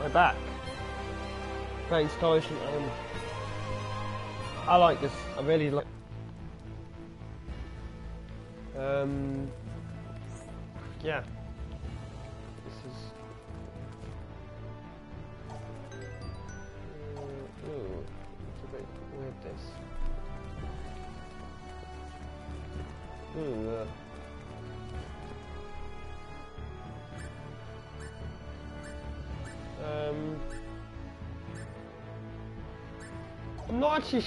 We're back. Thanks, Tyson. I like this. I really like. Yeah. This is. Ooh, it's a bit weird. This. Ooh. I'm not actually sure.